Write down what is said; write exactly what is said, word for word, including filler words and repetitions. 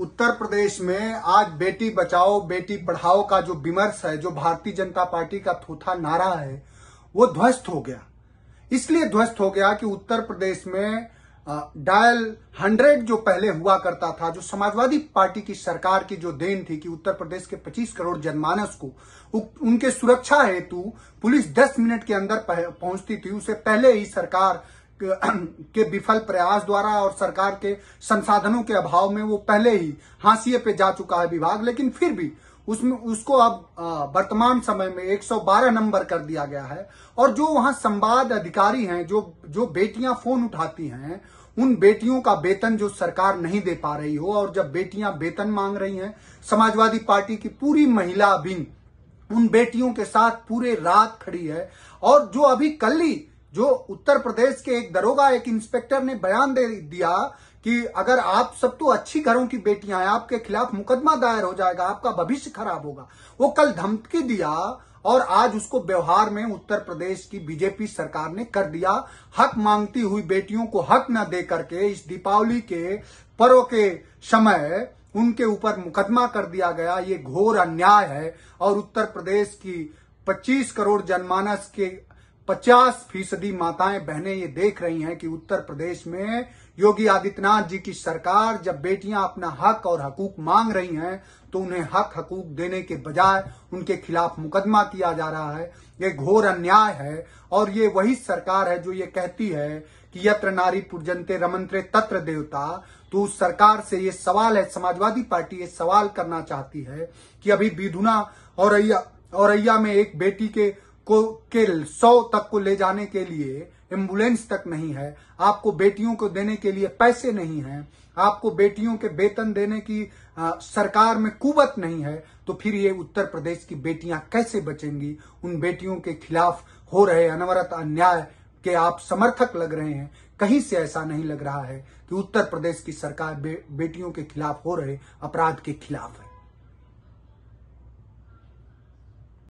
उत्तर प्रदेश में आज बेटी बचाओ बेटी पढ़ाओ का जो विमर्श है, जो भारतीय जनता पार्टी का थोथा नारा है, वो ध्वस्त हो गया। इसलिए ध्वस्त हो गया कि उत्तर प्रदेश में डायल हंड्रेड जो पहले हुआ करता था, जो समाजवादी पार्टी की सरकार की जो देन थी कि उत्तर प्रदेश के पच्चीस करोड़ जनमानस को उनके सुरक्षा हेतु पुलिस दस मिनट के अंदर पहुंचती थी, उसे पहले ही सरकार के विफल प्रयास द्वारा और सरकार के संसाधनों के अभाव में वो पहले ही हाशिए पे जा चुका है विभाग। लेकिन फिर भी उसमें उसको अब वर्तमान समय में एक सौ बारह नंबर कर दिया गया है। और जो वहां संवाद अधिकारी हैं, जो जो बेटियां फोन उठाती हैं, उन बेटियों का वेतन जो सरकार नहीं दे पा रही हो, और जब बेटियां वेतन मांग रही हैं, समाजवादी पार्टी की पूरी महिला विंग उन बेटियों के साथ पूरे रात खड़ी है। और जो अभी कल ही जो उत्तर प्रदेश के एक दरोगा, एक इंस्पेक्टर ने बयान दे दिया कि अगर आप सब तो अच्छी घरों की बेटियां हैं, आपके खिलाफ मुकदमा दायर हो जाएगा, आपका भविष्य खराब होगा, वो कल धमकी दिया और आज उसको व्यवहार में उत्तर प्रदेश की बीजेपी सरकार ने कर दिया। हक मांगती हुई बेटियों को हक न दे करके इस दीपावली के पर्व के समय उनके ऊपर मुकदमा कर दिया गया। ये घोर अन्याय है और उत्तर प्रदेश की पच्चीस करोड़ जनमानस के पचास फीसदी माताएं बहनें ये देख रही हैं कि उत्तर प्रदेश में योगी आदित्यनाथ जी की सरकार जब बेटियां अपना हक और हकूक मांग रही हैं तो उन्हें हक हकूक देने के बजाय उनके खिलाफ मुकदमा किया जा रहा है। ये घोर अन्याय है और ये वही सरकार है जो ये कहती है कि यत्र नारी पुर्जन्ते रमन्ते तत्र देवता। तो उस सरकार से ये सवाल है, समाजवादी पार्टी ये सवाल करना चाहती है कि अभी बीधुना औरैया औरैया में एक बेटी के को के सौ तक को ले जाने के लिए एम्बुलेंस तक नहीं है, आपको बेटियों को देने के लिए पैसे नहीं हैं, आपको बेटियों के वेतन देने की आ, सरकार में कुवत नहीं है, तो फिर ये उत्तर प्रदेश की बेटियां कैसे बचेंगी? उन बेटियों के खिलाफ हो रहे अनवरत अन्याय के आप समर्थक लग रहे हैं। कहीं से ऐसा नहीं लग रहा है कि उत्तर प्रदेश की सरकार बे, बेटियों के खिलाफ हो रहे अपराध के खिलाफ है।